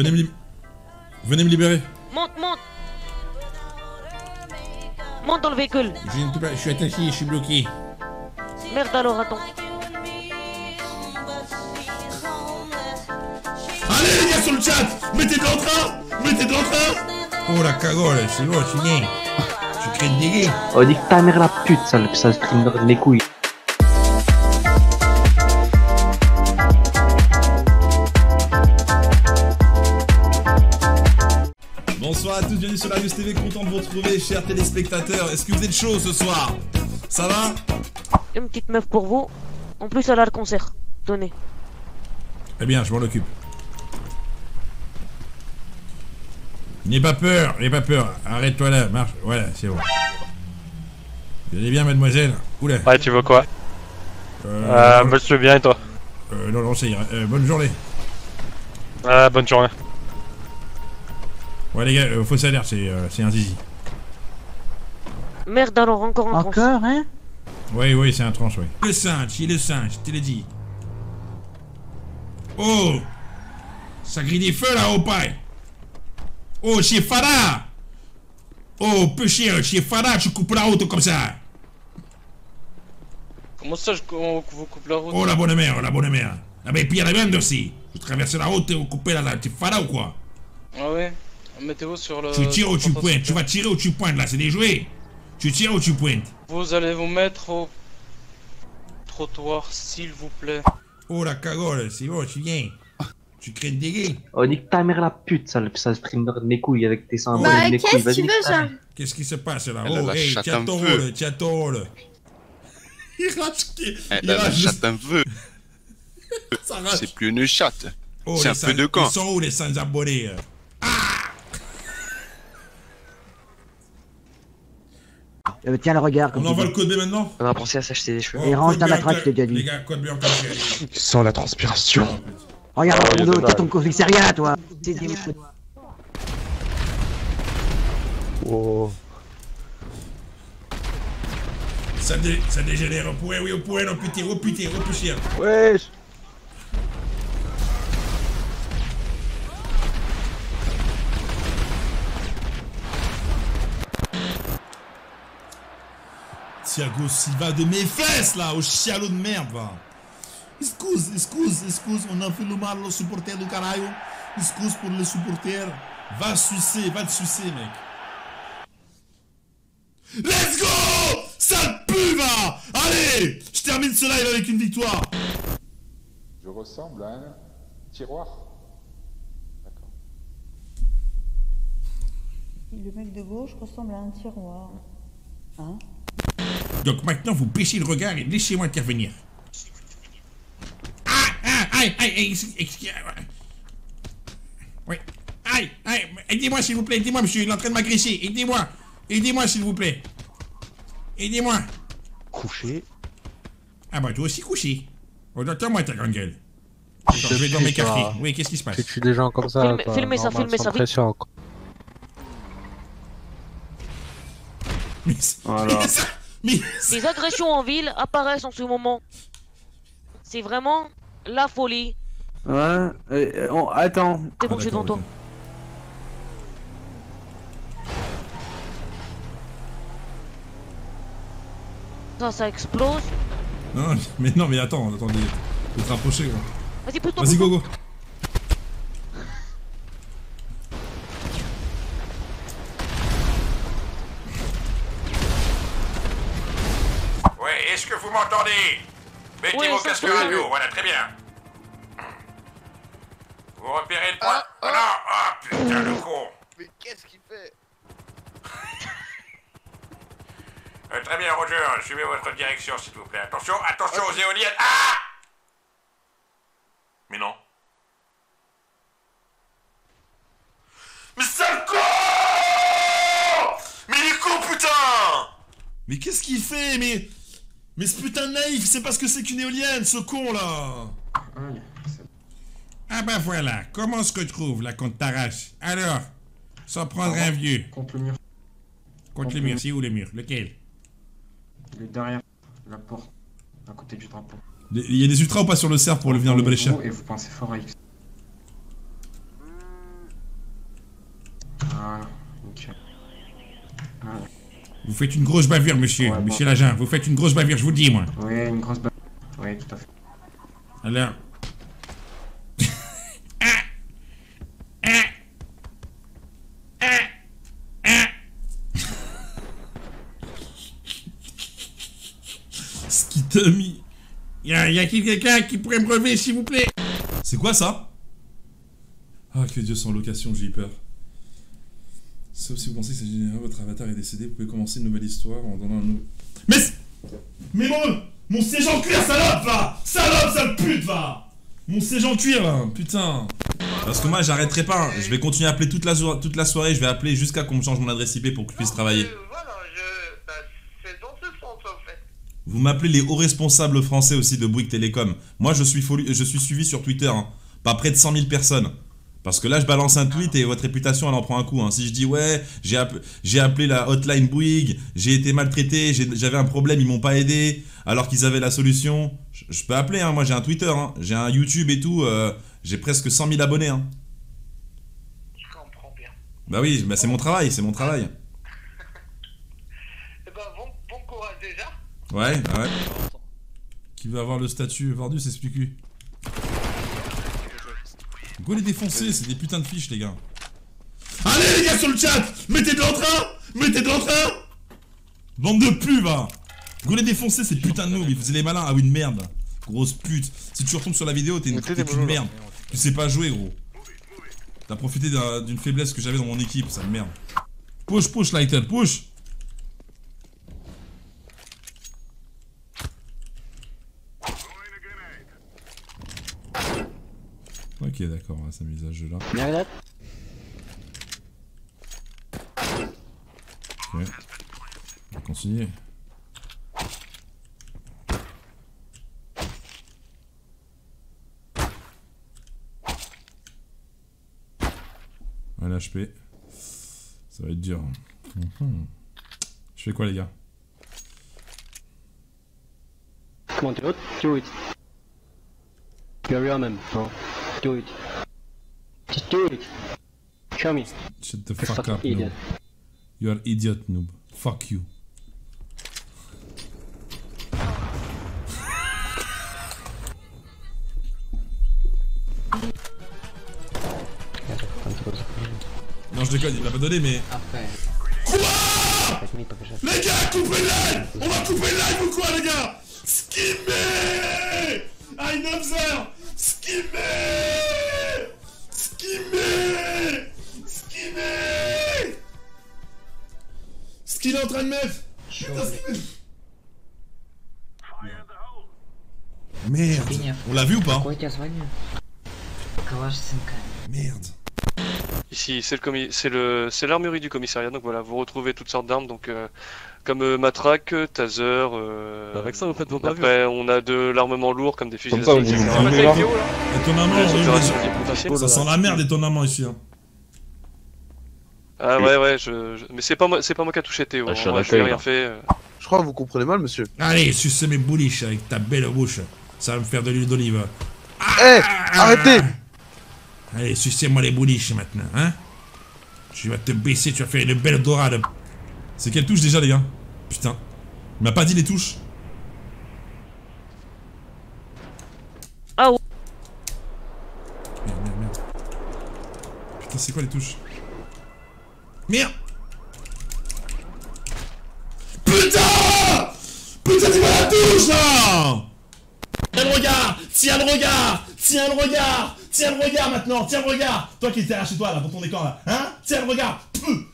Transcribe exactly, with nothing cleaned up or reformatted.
Venez me lib... Venez me libérer. Monte, monte. Monte dans le véhicule. Je ne peux pas, je suis attaché, je suis bloqué. Merde alors, attends. Allez les gars sur le chat, mettez de l'entrain, mettez de l'entrain. Oh la cagole, c'est lourd, c'est bien. Je crée une dégâts. Oh dis que ta mère la pute, ça, ça se crime dans les couilles. Bonsoir à tous, bienvenue sur Larius T V, content de vous retrouver chers téléspectateurs. Est-ce que vous êtes chaud ce soir? Ça va? Une petite meuf pour vous, en plus elle a le concert, donnez. Eh bien, je m'en occupe. N'aie pas peur, n'aie pas peur, arrête-toi là, marche, voilà, c'est bon. Vous allez bien mademoiselle? Oula. Ouais, tu veux quoi? Euh, euh monsieur bien et toi? Euh, non, non, c'est euh, bonne journée. Euh, bonne journée. Ouais les gars, euh, fausse alerte, c'est euh, un zizi. Merde alors, encore un tranche. Encore, hein? Oui, oui, c'est un tranche, oui. Le singe, il est le singe, je te l'ai dit. Oh! Ça grille des feux là, au paille! Oh, chez Fada! Oh, peu cher, chez Fada, tu coupes la route comme ça! Comment ça, je on vous coupe la route? Oh, la bonne mère, la bonne mère! Ah, mais pire, la même aussi! Vous traversez la route et vous coupez la. T'es Fada ou quoi? Ah ouais? Mettez-vous sur le... Tu tires ou tu pointes, tu vas tirer ou tu pointes là, c'est déjoué. Tu tires ou tu pointes. Vous allez vous mettre au trottoir, s'il vous plaît. Oh la cagole, c'est bon, tu viens. Tu crées une dégâts. Oh nique ta mère la pute, ça, ça se prime dans mes couilles avec tes symboles. Bah qu'est-ce que tu veux ça? Qu'est-ce qui se passe là? Oh hey, tiens ton rôle, tiens ton rôle. Il rage qui? Il rage un peu. C'est plus une chatte, c'est un peu de camp. Ils sont où les sans abonnés? Euh, tiens le regard comme on envoie le code B maintenant. On a pensé à s'acheter des cheveux. Et range ta matraque, je t'ai déjà dit. Les gars, code B en code B. Sans la transpiration. Regarde ton dos, t'as ton coffre, c'est rien toi. Oh. Ça dégénère, on pourrait, oui, on pourrait, non, putain, oh putain, oh putain. Wesh. Thiago Silva de mes fesses là, au chialot de merde va. Excuse, excuse, excuse, on a fait le mal aux supporters du caralho. Excuse pour les supporters. Va sucer, va te sucer mec. Let's go! Ça pue va! Allez! Je termine ce live avec une victoire. Je ressemble à un tiroir. D'accord. Le mec de gauche ressemble à un tiroir. Hein? Donc maintenant vous baissez le regard et laissez-moi intervenir. Ah ah aïe aïe aïe. Oui. Aïe aïe. Aidez-moi s'il vous plaît, aidez-moi monsieur, il est en train de m'agresser. Aidez-moi. Aidez-moi s'il vous plaît. Aidez-moi. Couché. Ah bah toi aussi couché. Oh attends moi ta grande gueule. Attends, je vais dans mes cafés. Oui, qu'est-ce qui se passe? Tu tues des gens comme ça. Filmez, filmez ça, filmez ça. Mais voilà. Mais... Les agressions en ville apparaissent en ce moment. C'est vraiment la folie. Ouais, euh, on... attends. C'est bon, ah, je suis dans toi. Ça, ça explose. Non, mais non, mais attends, attendez. Faut te rapprocher, quoi. Vas-y, pousse-toi. Vas-y, go, go. Est-ce que vous m'entendez? Mettez oui, vos casques radio, oui, oui. Voilà, très bien. Vous repérez le point? Ah, ah. Non, ah oh, putain le con. Mais qu'est-ce qu'il fait? euh, Très bien Roger, suivez votre direction s'il vous plaît. Attention, attention okay. Aux éoliennes. Ah! Mais non. Mais sale con! Mais il est con putain! Mais qu'est-ce qu'il fait? Mais... Mais ce putain de naïf, c'est parce que c'est qu'une éolienne, ce con là! Ah bah voilà, comment se retrouve la contre t'arrache? Alors, sans prendre un vieux. Contre le mur. Contre le mur, c'est où le mur? Lequel? Il est derrière la porte, à côté du drapeau. Il y a des ultras ou pas sur le cerf pour venir le blécher? Et vous pensez fort à X. Ah. Vous faites une grosse bavure, monsieur, ouais, monsieur bon. L'agent. Vous faites une grosse bavure, je vous le dis, moi. Oui, une grosse bavure. Oui, tout à fait. Alors. ah. Ah. Ah. Ah. Ce qui t'a mis. Il y a, a quelqu'un qui pourrait me relever, s'il vous plaît. C'est quoi ça? Ah, que Dieu sans location, j'ai peur. Sauf si vous pensez que c'est génial, votre avatar est décédé, vous pouvez commencer une nouvelle histoire en donnant un nouveau... Mais... Mais mon... Mon siège en cuir, salope, va! Salope, sale pute, va! Mon siège en cuir, là, putain! Parce que moi, j'arrêterai pas, hein. Je vais continuer à appeler toute la, so toute la soirée, je vais appeler jusqu'à qu'on me change mon adresse I P pour que je puisse travailler. Euh, voilà, je... Bah, c'est dans ce sens, en fait. Vous m'appelez les hauts responsables français aussi de Bouygues Télécom. Moi, je suis, foli... je suis suivi sur Twitter, hein. Pas près de cent mille personnes. Parce que là, je balance un tweet et votre réputation, elle en prend un coup. Hein. Si je dis, ouais, j'ai app appelé la hotline Bouygues, j'ai été maltraité, j'avais un problème, ils m'ont pas aidé, alors qu'ils avaient la solution. Je, je peux appeler, hein. Moi j'ai un Twitter, hein. J'ai un YouTube et tout, euh, j'ai presque cent mille abonnés. Hein. Je comprends bien. Bah oui, bah c'est mon travail, c'est mon travail. Eh ben, bon, bon courage déjà. Ouais, bah ouais. Qui veut avoir le statut vendu, c'est ce cul. Go les défoncer, c'est des putains de fiches les gars. Allez les gars sur le chat, mettez de l'entrain, mettez de l'entrain. Bande de pubs va. Go les défoncer, c'est putain de noob, ils faisaient les malins. Ah oui une merde, grosse pute. Si tu retombes sur la vidéo, t'es une, une merde. Tu sais pas jouer gros. T'as profité d'une faiblesse que j'avais dans mon équipe, sale merde. Push, push, like that, push. Ok d'accord, on va s'amuser à ce jeu là. Ok. On va continuer. Un H P. Ça va être dur. Mm-hmm. Je fais quoi les gars? Comment tu veux? Do it. You're your man, bro. Do it. Just do it. Show me. Shut the fuck up, noob. You are idiot, noob. Fuck you. Non, je déconne, il m'a pas donné, mais... Quoi? Les gars, coupez l'aile. On va couper l'aile ou quoi, les gars? Skimmer I observe. Skimmer Skimmer Skimmer. Ce qu'il est en train de meuf. Putain, merde. On l'a vu ou pas? Merde. Ici, c'est l'armurerie du commissariat, donc voilà, vous retrouvez toutes sortes d'armes, donc euh, comme euh, matraque, taser, euh, avec ça vous faites vos bavures. Après, on a de l'armement lourd, comme des fusils de assaut. Étonnamment, on ça sent la merde étonnamment ici. Hein. Ah ouais, ouais, je, je... mais c'est pas moi, c'est pas moi qui a touché Théo, ah, je n'ai rien fait. Euh... Je crois que vous comprenez mal, monsieur. Allez, sucez mes bouliches avec ta belle bouche, ça va me faire de l'huile d'olive. Eh, hey, ah, arrêtez. Allez, sucez-moi les bouliches maintenant, hein? Tu vas te baisser, tu vas faire une belle dorade. C'est quelle touche déjà, les gars? Putain. Il m'a pas dit les touches. Ah ouais. Merde, merde, merde. Putain, c'est quoi les touches? Merde. Putain. Putain, dis-moi la touche, là. Tiens le regard. Tiens le regard. Tiens le regard. Tiens le regard maintenant, tiens le regard. Toi qui étais là chez toi, là, dans ton écran, là, hein? Tiens le regard. Pfff.